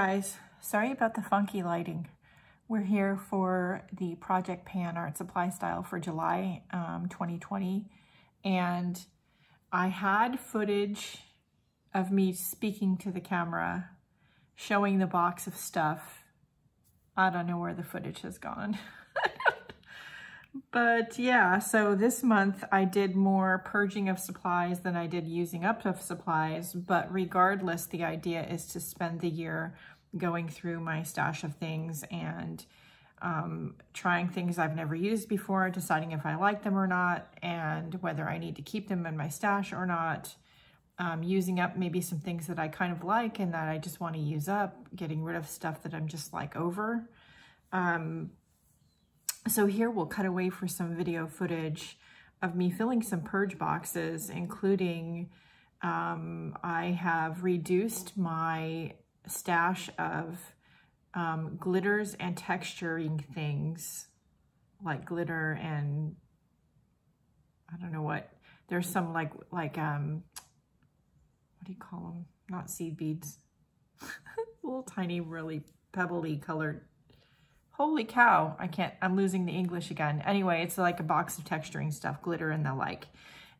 guys, sorry about the funky lighting. We're here for the Project Pan Art Supply Style for July 2020, and I had footage of me speaking to the camera, showing the box of stuff. I don't know where the footage has gone. But yeah, so this month I did more purging of supplies than I did using up of supplies, but regardless, the idea is to spend the year going through my stash of things and trying things I've never used before, deciding if I like them or not, and whether I need to keep them in my stash or not, using up maybe some things that I kind of like and that I just want to use up, getting rid of stuff that I'm just like over. So here we'll cut away for some video footage of me filling some purge boxes, including I have reduced my stash of glitters and texturing things, like glitter and I don't know what. There's some like what do you call them? Not seed beads. Little tiny, really pebbly colored. Holy cow, I can't, I'm losing the English again. Anyway, it's like a box of texturing stuff, glitter and the like,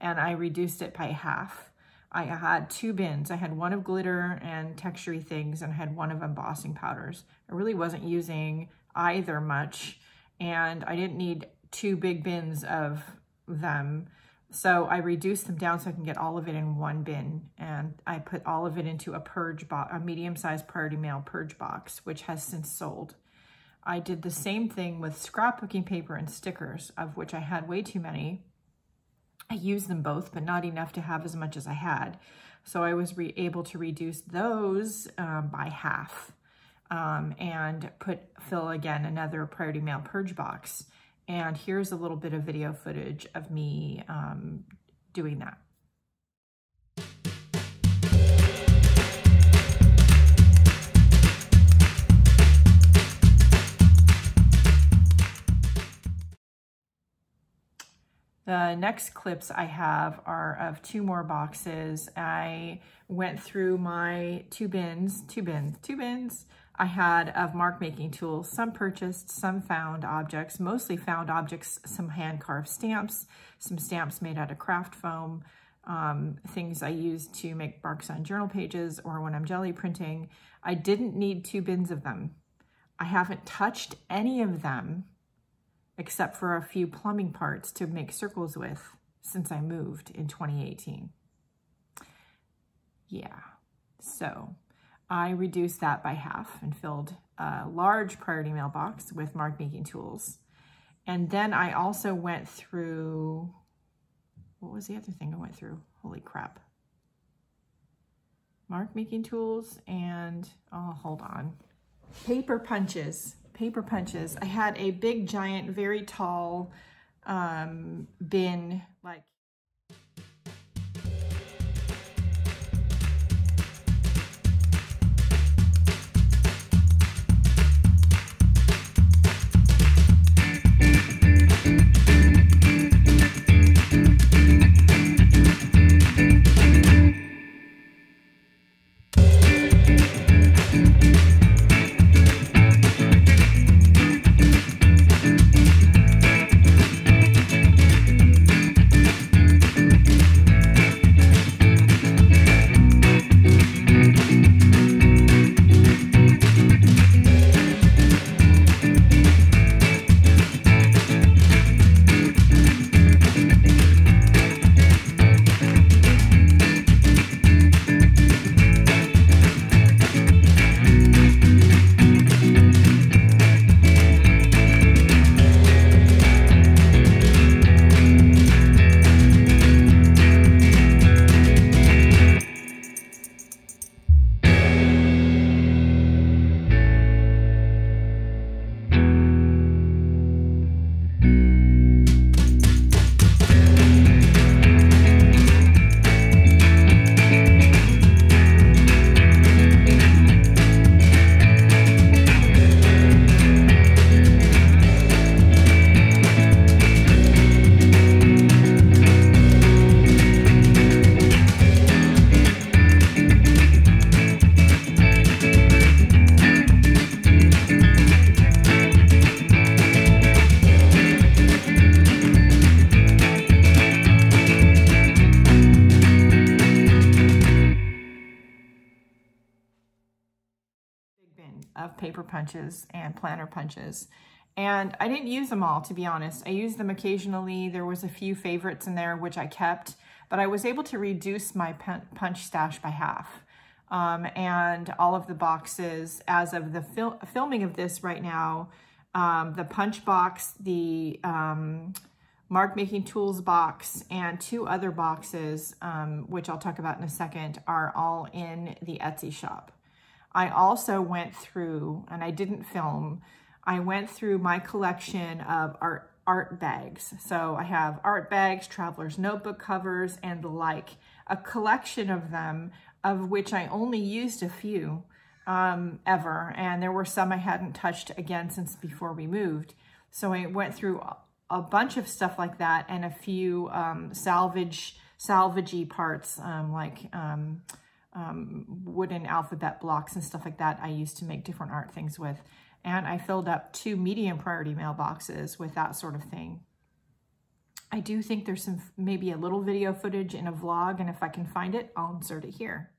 and I reduced it by half. I had two bins. I had one of glitter and textury things, and I had one of embossing powders. I really wasn't using either much, and I didn't need two big bins of them. So I reduced them down so I can get all of it in one bin, and I put all of it into a purge box, a medium-sized priority mail purge box, which has since sold. I did the same thing with scrapbooking paper and stickers, of which I had way too many. I used them both, but not enough to have as much as I had. So I was able to reduce those by half and fill again another priority mail purge box. And here's a little bit of video footage of me doing that. The next clips I have are of two more boxes. I went through my two bins I had of mark making tools, some purchased, some found objects, mostly found objects, some hand carved stamps, some stamps made out of craft foam, things I use to make marks on journal pages or when I'm jelly printing. I didn't need two bins of them. I haven't touched any of them, except for a few plumbing parts to make circles with since I moved in 2018. Yeah, so I reduced that by half and filled a large priority mailbox with mark making tools. And then I also went through, what was the other thing I went through? Holy crap. Mark making tools and, oh, hold on. Paper punches. I had a big, giant, very tall bin, like. paper punches and planner punches. And I didn't use them all, to be honest. I used them occasionally. There was a few favorites in there, which I kept, but I was able to reduce my punch stash by half. And all of the boxes, as of the filming of this right now, the punch box, the mark making tools box, and two other boxes, which I'll talk about in a second, are all in the Etsy shop. I also went through, and I didn't film, I went through my collection of art bags. So I have art bags, traveler's notebook covers, and the like, a collection of them, of which I only used a few ever. And there were some I hadn't touched again since before we moved. So I went through a bunch of stuff like that and a few salvagey parts, wooden alphabet blocks and stuff like that I used to make different art things with. And I filled up two medium priority mailboxes with that sort of thing. I do think there's some, maybe a little video footage in a vlog, and if I can find it, I'll insert it here.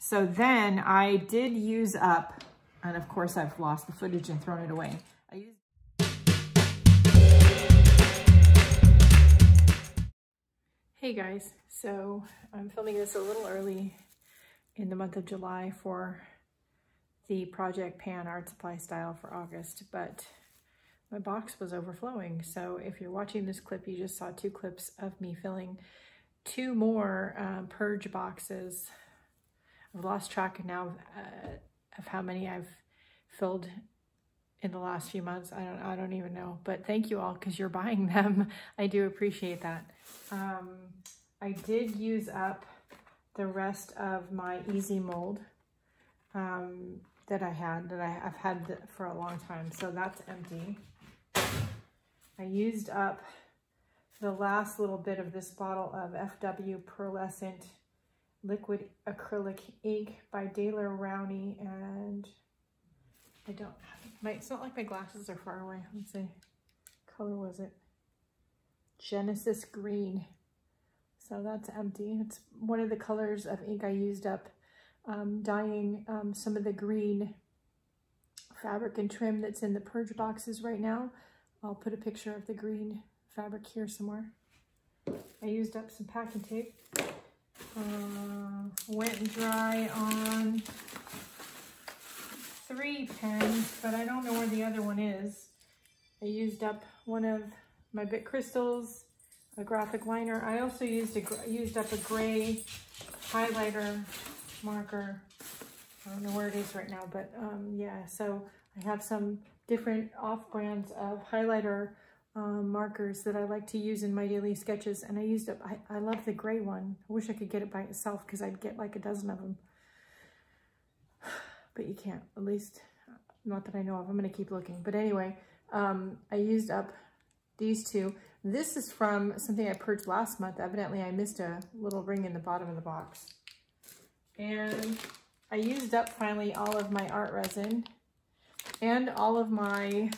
So then I did use up, and of course I've lost the footage and thrown it away. Hey guys, so I'm filming this a little early in the month of July for the Project Pan Art Supply Style for August, but my box was overflowing. So if you're watching this clip, you just saw two clips of me filling two more purge boxes. I've lost track now of how many I've filled in the last few months. I don't even know, but thank you all, because you're buying them. I do appreciate that. I did use up the rest of my Easy Mold that I've had for a long time. So that's empty. I used up the last little bit of this bottle of FW pearlescent liquid acrylic ink by Daler Rowney, and I don't have my, it's not like my glasses are far away. Let's see, what color was it? Genesis green. So that's empty. It's one of the colors of ink I used up dyeing some of the green fabric and trim that's in the purge boxes right now. I'll put a picture of the green fabric here somewhere. I used up some packing tape. Went dry on 3 pens, but I don't know where the other one is. I used up one of my Bic Crystals, a graphic liner. I also used up a gray highlighter marker. I don't know where it is right now, but yeah, so I have some different off-brands of highlighter markers that I like to use in my daily sketches, and I used up, I love the gray one. I wish I could get it by itself because I'd get like a dozen of them. But you can't, at least not that I know of. I'm gonna keep looking. But anyway, I used up these 2. This is from something I purged last month. Evidently I missed a little ring in the bottom of the box. And I used up finally all of my art resin and all of my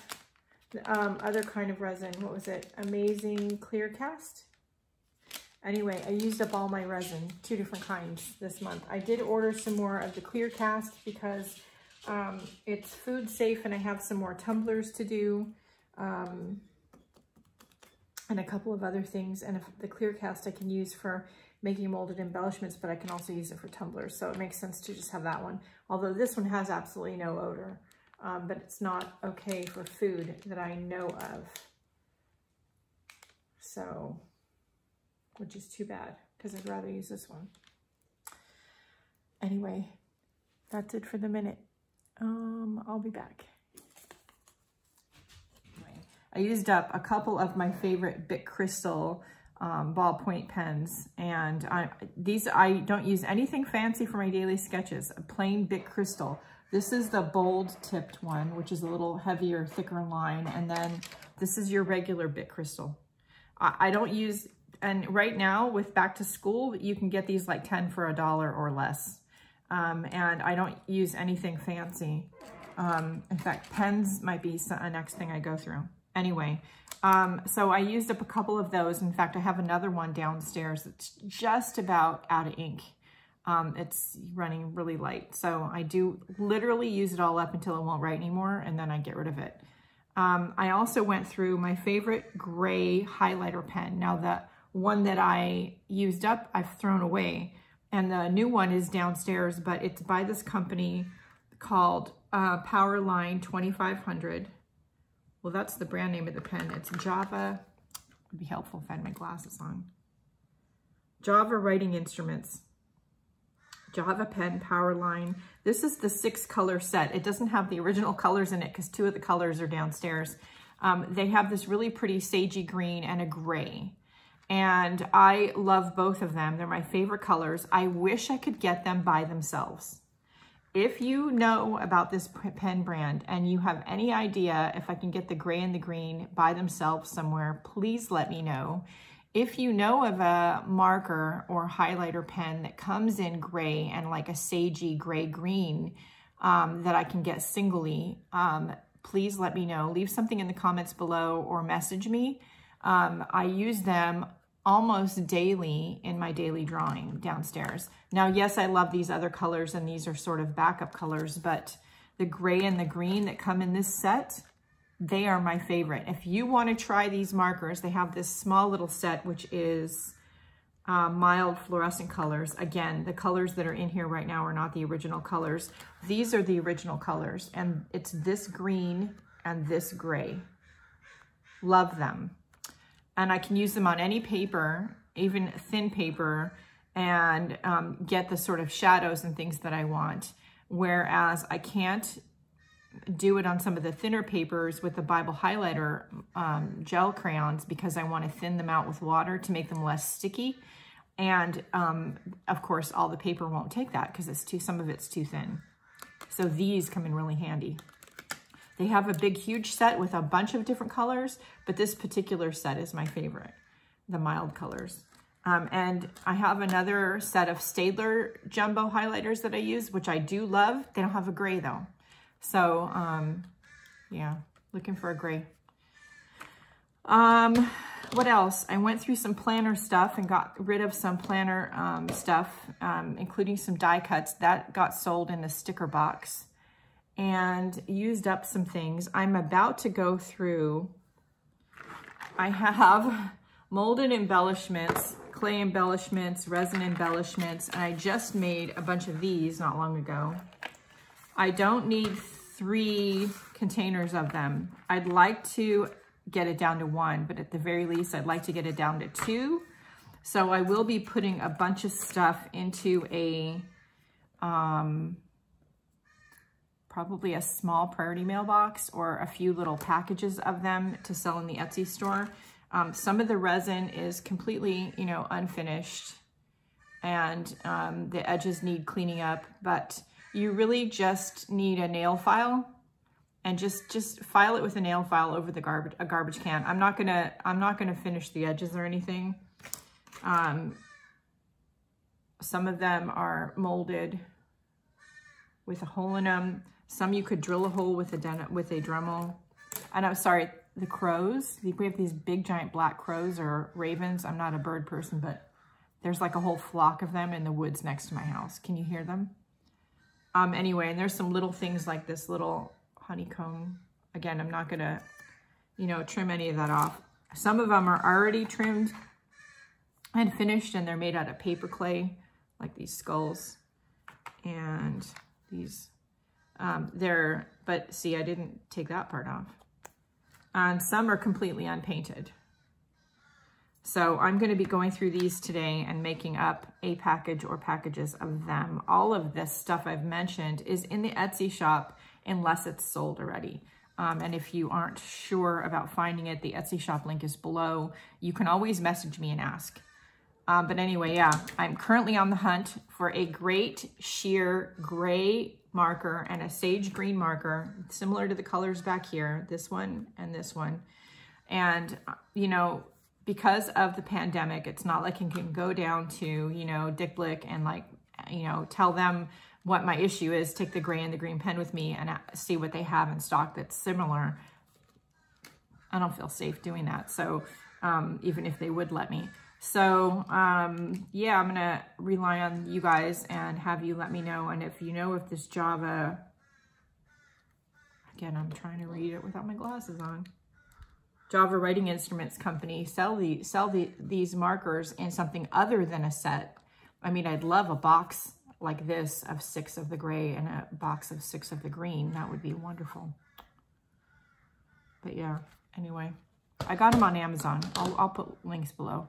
other kind of resin. What was it? Amazing Clear Cast? Anyway, I used up all my resin, 2 different kinds this month. I did order some more of the Clear Cast because it's food safe, and I have some more tumblers to do and a couple of other things. And if the Clear Cast I can use for making molded embellishments, but I can also use it for tumblers. So it makes sense to just have that one. Although this one has absolutely no odor, but it's not okay for food that I know of. So, which is too bad because I'd rather use this one. Anyway, that's it for the minute. I'll be back. Anyway, I used up a couple of my favorite Bic Cristal ballpoint pens, and I don't use anything fancy for my daily sketches. A plain Bic Cristal. This is the bold tipped one, which is a little heavier, thicker line, and then this is your regular Bic Cristal. I don't use, and right now with back to school, you can get these like 10 for $1 or less, and I don't use anything fancy. In fact, pens might be the next thing I go through. Anyway, so I used up a couple of those. In fact, I have another one downstairs that's just about out of ink. It's running really light. So I do literally use it all up until it won't write anymore, and then I get rid of it. I also went through my favorite gray highlighter pen. Now the one that I used up, I've thrown away. And the new one is downstairs, but it's by this company called Powerline 2500. Well, that's the brand name of the pen. It's Java, would be helpful if I had my glasses on. Java Writing Instruments. Java Pen Powerline. This is the 6-color set. It doesn't have the original colors in it because 2 of the colors are downstairs. They have this really pretty sagey green and a gray. And I love both of them. They're my favorite colors. I wish I could get them by themselves. If you know about this pen brand and you have any idea if I can get the gray and the green by themselves somewhere, please let me know. If you know of a marker or highlighter pen that comes in gray and like a sagey gray-green that I can get singly, please let me know. Leave something in the comments below or message me. I use them almost daily in my daily drawing downstairs. Now, yes, I love these other colors, and these are sort of backup colors, but the gray and the green that come in this set, they are my favorite. If you want to try these markers, they have this small little set, which is mild fluorescent colors. Again, the colors that are in here right now are not the original colors. These are the original colors, and it's this green and this gray. Love them. And I can use them on any paper, even thin paper, and get the sort of shadows and things that I want. Whereas I can't do it on some of the thinner papers with the Bible highlighter gel crayons because I want to thin them out with water to make them less sticky. And of course, all the paper won't take that because it's some of it's too thin. So these come in really handy. They have a big, huge set with a bunch of different colors, but this particular set is my favorite, the mild colors. And I have another set of Staedtler jumbo highlighters that I use, which I do love. They don't have a gray though. So yeah, looking for a gray. What else? I went through some planner stuff and got rid of some planner stuff, including some die cuts. That got sold in the sticker box and used up some things. I'm about to go through. I have molded embellishments, clay embellishments, resin embellishments, and I just made a bunch of these not long ago. I don't need 3 containers of them. I'd like to get it down to 1, but at the very least, I'd like to get it down to 2. So I will be putting a bunch of stuff into a, probably a small priority mailbox or a few little packages of them to sell in the Etsy store. Some of the resin is completely, unfinished, and the edges need cleaning up, but you really just need a nail file and just file it with a nail file over the garbage can. I'm not gonna finish the edges or anything. Some of them are molded with a hole in them. Some you could drill a hole with a Dremel. And I'm sorry, the crows. We have these big giant black crows or ravens. I'm not a bird person, but there's like a whole flock of them in the woods next to my house. Can you hear them? Anyway, and there's some little things like this little honeycomb. Again, I'm not gonna, trim any of that off. Some of them are already trimmed and finished, and they're made out of paper clay, like these skulls and these. But see, I didn't take that part off. And some are completely unpainted. So I'm gonna be going through these today and making up a package or packages of them. All of this stuff I've mentioned is in the Etsy shop unless it's sold already. And if you aren't sure about finding it, the Etsy shop link is below. You can always message me and ask. But anyway, yeah, I'm currently on the hunt for a great sheer gray marker and a sage green marker, similar to the colors back here, this one and this one. And, because of the pandemic, it's not like it can go down to, Dick Blick and tell them what my issue is, take the gray and the green pen with me and see what they have in stock that's similar. I don't feel safe doing that. So even if they would let me. So yeah, I'm gonna rely on you guys and have you let me know. And if this Java, again, I'm trying to read it without my glasses on. Java Writing Instruments company sell these markers in something other than a set. I mean, I'd love a box like this of 6 of the gray and a box of 6 of the green. That would be wonderful. But yeah, anyway, I got them on Amazon. I'll put links below.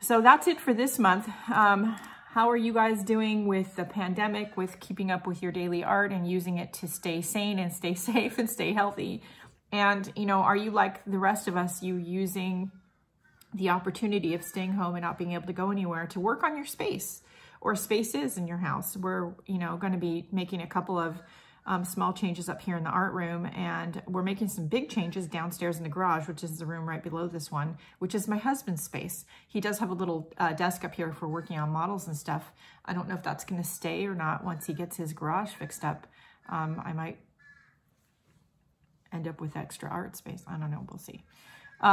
So that's it for this month. How are you guys doing with the pandemic, with keeping up with your daily art and using it to stay sane and stay safe and stay healthy? And, are you like the rest of us, you using the opportunity of staying home and not being able to go anywhere to work on your space or spaces in your house. We're, you know, going to be making a couple of small changes up here in the art room, and we're making some big changes downstairs in the garage, which is the room right below this one, which is my husband's space. He does have a little desk up here for working on models and stuff. I don't know if that's going to stay or not once he gets his garage fixed up. I might end up with extra art space. I don't know. We'll see. But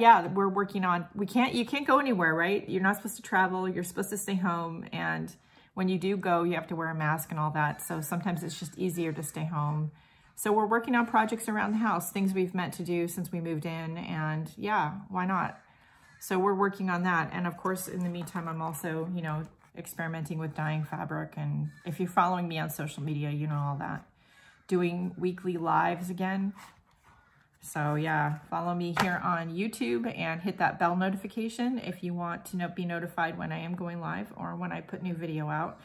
yeah, we're working on, you can't go anywhere, right? You're not supposed to travel. You're supposed to stay home. And when you do go, you have to wear a mask and all that. So sometimes it's just easier to stay home. So we're working on projects around the house, things we've meant to do since we moved in, and yeah, why not? So we're working on that. And of course, in the meantime, I'm also, you know, experimenting with dyeing fabric. And if you're following me on social media, you know all that. Doing weekly lives again. So yeah, follow me here on YouTube and hit that bell notification if you want to be notified when I am going live or when I put new video out.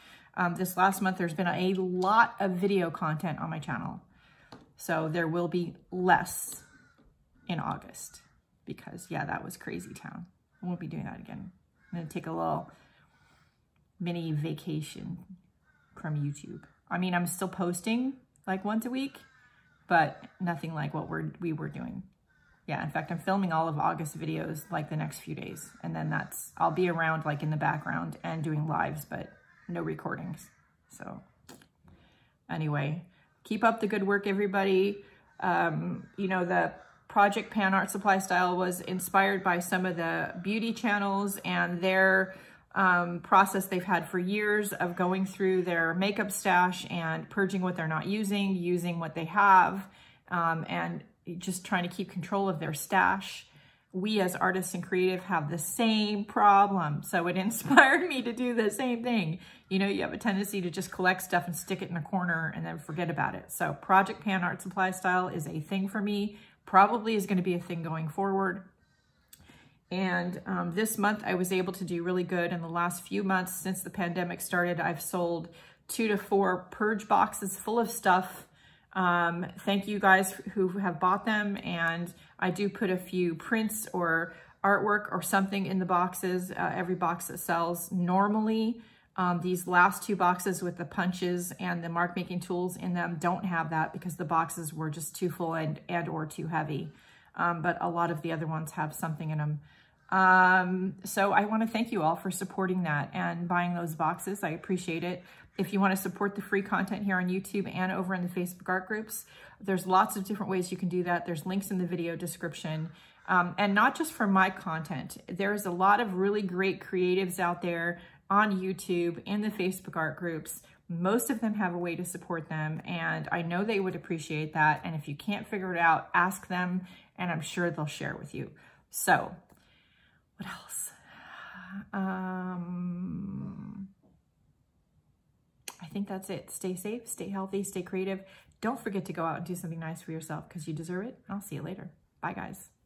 This last month, there's been a lot of video content on my channel. So there will be less in August because yeah, that was crazy town. I won't be doing that again. I'm gonna take a little mini vacation from YouTube. I mean, I'm still posting like once a week, but nothing like what we were doing. Yeah, in fact, I'm filming all of August videos like the next few days. And then that's, I'll be around like in the background and doing lives, but no recordings. So anyway, keep up the good work, everybody. You know, the Project Pan Art Supply Style was inspired by some of the beauty channels and their process they've had for years of going through their makeup stash and purging what they're not using, using what they have, and just trying to keep control of their stash. We as artists and creative have the same problem. So it inspired me to do the same thing. You know, you have a tendency to just collect stuff and stick it in a corner and then forget about it. So Project Pan Art Supply Style is a thing for me, probably is going to be a thing going forward. And this month I was able to do really good. In the last few months since the pandemic started, I've sold 2 to 4 purge boxes full of stuff. Thank you guys who have bought them. And I do put a few prints or artwork or something in the boxes, every box that sells normally. These last 2 boxes with the punches and the mark making tools in them don't have that because the boxes were just too full and or too heavy. But a lot of the other ones have something in them. So I want to thank you all for supporting that and buying those boxes. I appreciate it. If you want to support the free content here on YouTube and over in the Facebook art groups, there's lots of different ways you can do that. There's links in the video description. And not just for my content. There's a lot of really great creatives out there on YouTube, in the Facebook art groups. Most of them have a way to support them, and I know they would appreciate that. And if you can't figure it out, ask them, and I'm sure they'll share with you. So, what else? I think that's it. Stay safe, stay healthy, stay creative. Don't forget to go out and do something nice for yourself because you deserve it. I'll see you later. Bye, guys.